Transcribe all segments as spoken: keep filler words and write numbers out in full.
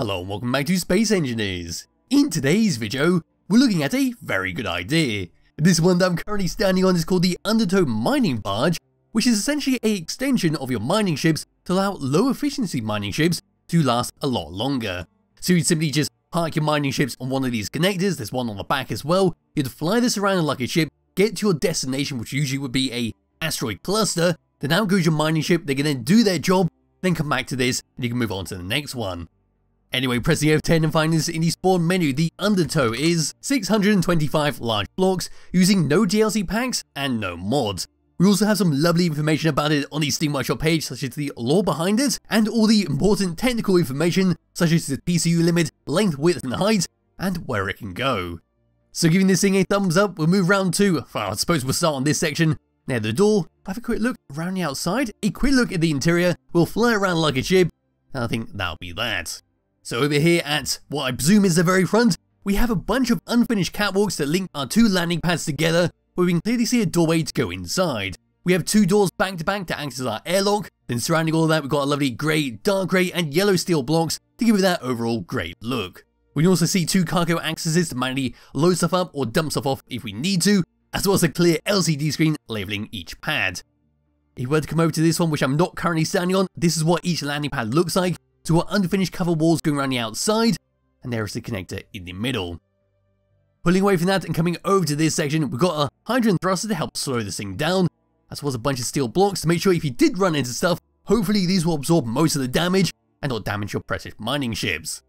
Hello and welcome back to Space Engineers. In today's video, we're looking at a very good idea. This one that I'm currently standing on is called the Undertow Mining Barge, which is essentially an extension of your mining ships to allow low efficiency mining ships to last a lot longer. So you'd simply just park your mining ships on one of these connectors, there's one on the back as well, you'd fly this around like a ship, get to your destination, which usually would be an asteroid cluster, then out goes your mining ship, they can then do their job, then come back to this, and you can move on to the next one. Anyway, press the F ten and find this in the spawn menu. The Undertow is six hundred twenty-five large blocks using no D L C packs and no mods. We also have some lovely information about it on the Steam Workshop page, such as the lore behind it, and all the important technical information, such as the P C U limit, length, width, and height, and where it can go. So giving this thing a thumbs up, we'll move round to, well, I suppose we'll start on this section, near the door, have a quick look around the outside, a quick look at the interior, we'll fly around like a ship, and I think that'll be that. So over here at what I presume is the very front, we have a bunch of unfinished catwalks that link our two landing pads together, where we can clearly see a doorway to go inside. We have two doors back to back to act as our airlock, then surrounding all of that we've got a lovely grey, dark grey and yellow steel blocks to give it that overall grey look. We can also see two cargo accesses to manually load stuff up or dump stuff off if we need to, as well as a clear L C D screen labelling each pad. If we were to come over to this one, which I'm not currently standing on, this is what each landing pad looks like. To our unfinished cover walls going around the outside, and there is the connector in the middle. Pulling away from that and coming over to this section, we've got a hydrogen thruster to help slow this thing down, as well as a bunch of steel blocks to make sure if you did run into stuff, hopefully these will absorb most of the damage and not damage your precious mining ships.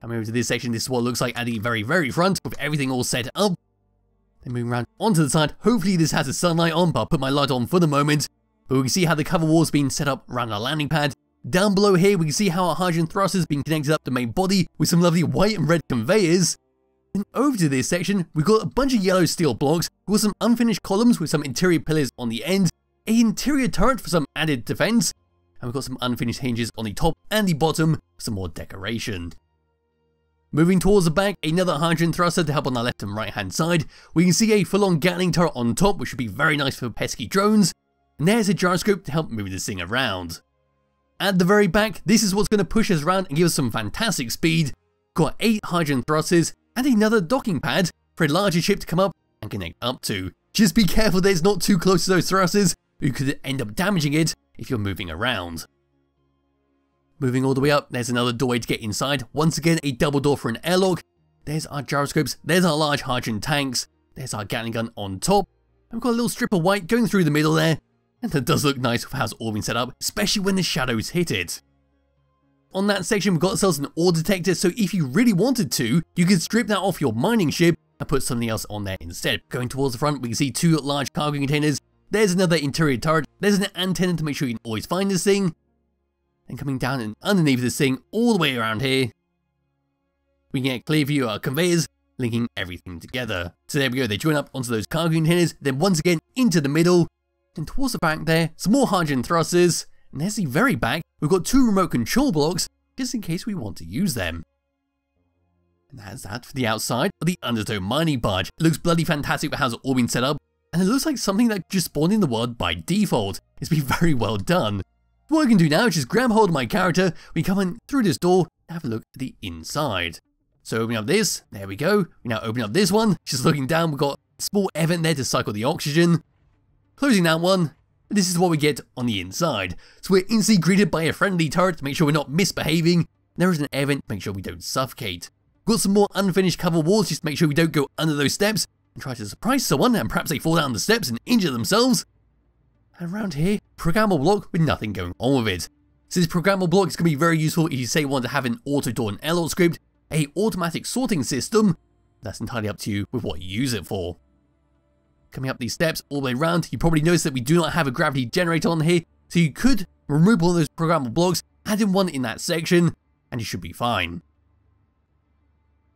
Coming over to this section, this is what it looks like at the very very front, with everything all set up. Then moving around onto the side, hopefully this has the sunlight on, but I'll put my light on for the moment. But we can see how the cover wall's been set up around our landing pad. Down below here, we can see how our hydrogen thruster has been connected up to the main body with some lovely white and red conveyors. Then over to this section, we've got a bunch of yellow steel blocks with some unfinished columns with some interior pillars on the end, an interior turret for some added defense, and we've got some unfinished hinges on the top and the bottom for some more decoration. Moving towards the back, another hydrogen thruster to help on our left and right hand side. We can see a full-on Gatling turret on top, which should be very nice for pesky drones, and there's a gyroscope to help move this thing around. At the very back, this is what's going to push us around and give us some fantastic speed. Got eight hydrogen thrusters and another docking pad for a larger ship to come up and connect up to. Just be careful that it's not too close to those thrusters, you could end up damaging it if you're moving around. Moving all the way up, there's another doorway to get inside. Once again, a double door for an airlock. There's our gyroscopes, there's our large hydrogen tanks, there's our Gatling gun on top. And we've got a little strip of white going through the middle there. And that does look nice with how it's all been set up, especially when the shadows hit it. On that section, we've got ourselves an ore detector, so if you really wanted to, you could strip that off your mining ship and put something else on there instead. Going towards the front, we can see two large cargo containers. There's another interior turret. There's an antenna to make sure you can always find this thing. And coming down and underneath this thing, all the way around here, we can get a clear view of our conveyors, linking everything together. So there we go, they join up onto those cargo containers, then once again into the middle. And towards the back there, some more hydrogen thrusters, and there's the very back, we've got two remote control blocks, just in case we want to use them. And that's that for the outside of the Undertow Mining Barge. It looks bloody fantastic for how it's all been set up, and it looks like something that just spawned in the world by default. It's been very well done. What I can do now is just grab hold of my character, we come in through this door, and have a look at the inside. So opening up this, there we go, we now open up this one, just looking down, we've got a small event there to cycle the oxygen. Closing that one, this is what we get on the inside. So we're instantly greeted by a friendly turret to make sure we're not misbehaving. There is an air vent to make sure we don't suffocate. We've got some more unfinished cover walls just to make sure we don't go under those steps and try to surprise someone and perhaps they fall down the steps and injure themselves. And around here, programmable block with nothing going on with it. So this programmable block is going to be very useful if you say you want to have an auto door and airlock script, a automatic sorting system. That's entirely up to you with what you use it for. Coming up these steps all the way around, you probably notice that we do not have a gravity generator on here, so you could remove all those programmable blocks, add in one in that section, and you should be fine.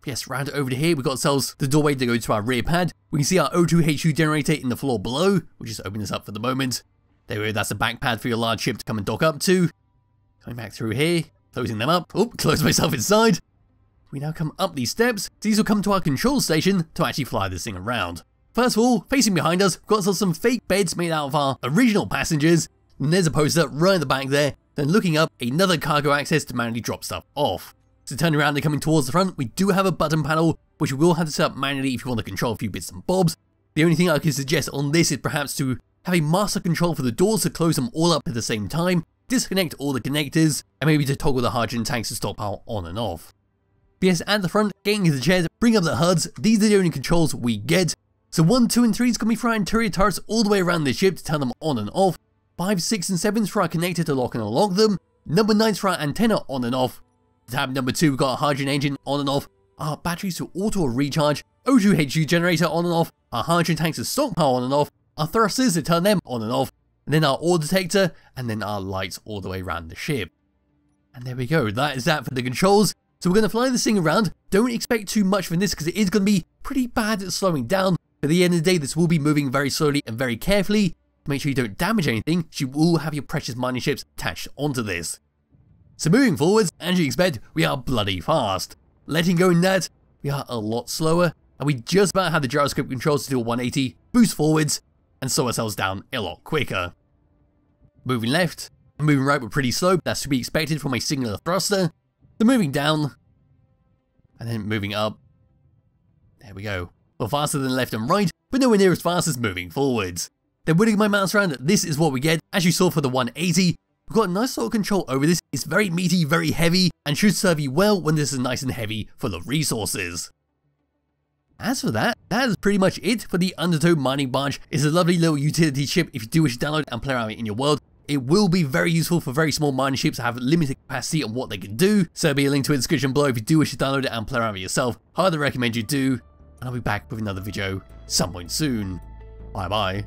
Yes, round over to here, we've got ourselves the doorway to go to our rear pad. We can see our O two H U generator in the floor below. We'll just open this up for the moment. There we go, that's the back pad for your large ship to come and dock up to. Coming back through here, closing them up. Oh, close myself inside. We now come up these steps. These will come to our control station to actually fly this thing around. First of all, facing behind us, we've got ourselves some fake beds made out of our original passengers, and there's a poster right at the back there, then looking up, another cargo access to manually drop stuff off. So turn around and coming towards the front, we do have a button panel, which we will have to set up manually if you want to control a few bits and bobs. The only thing I can suggest on this is perhaps to have a master control for the doors to close them all up at the same time, disconnect all the connectors, and maybe to toggle the hydrogen tanks to stop power on and off. But yes, at the front, getting into the chairs, bring up the H U Ds, these are the only controls we get. So one, two and three is going to be for our interior turrets all the way around the ship to turn them on and off, five, six and seven is for our connector to lock and unlock them, number nine is for our antenna on and off, tab number two we've got our hydrogen engine on and off, our batteries to auto or recharge, O two H U generator on and off, our hydrogen tanks to stock power on and off, our thrusters to turn them on and off, and then our ore detector, and then our lights all the way around the ship. And there we go, that is that for the controls. So we're going to fly this thing around, don't expect too much from this because it is going to be pretty bad at slowing down, but at the end of the day this will be moving very slowly and very carefully. Make sure you don't damage anything, so you will have your precious mining ships attached onto this. So moving forwards, as you expect, we are bloody fast. Letting go in that, we are a lot slower, and we just about have the gyroscope controls to do a one eighty, boost forwards, and slow ourselves down a lot quicker. Moving left, and moving right we're pretty slow, but that's to be expected from a singular thruster. Then moving down, and then moving up. There we go. We're faster than left and right, but nowhere near as fast as moving forwards. Then whittling my mouse around, this is what we get, as you saw for the one eighty. We've got a nice sort of control over this, it's very meaty, very heavy, and should serve you well when this is nice and heavy full of resources. As for that, that is pretty much it for the Undertow Mining Barge. It's a lovely little utility ship if you do wish to download and play around in your world. It will be very useful for very small mining ships that have limited capacity on what they can do, so there'll be a link to it in the description below if you do wish to download it and play around with yourself. Highly recommend you do, and I'll be back with another video sometime soon. Bye bye.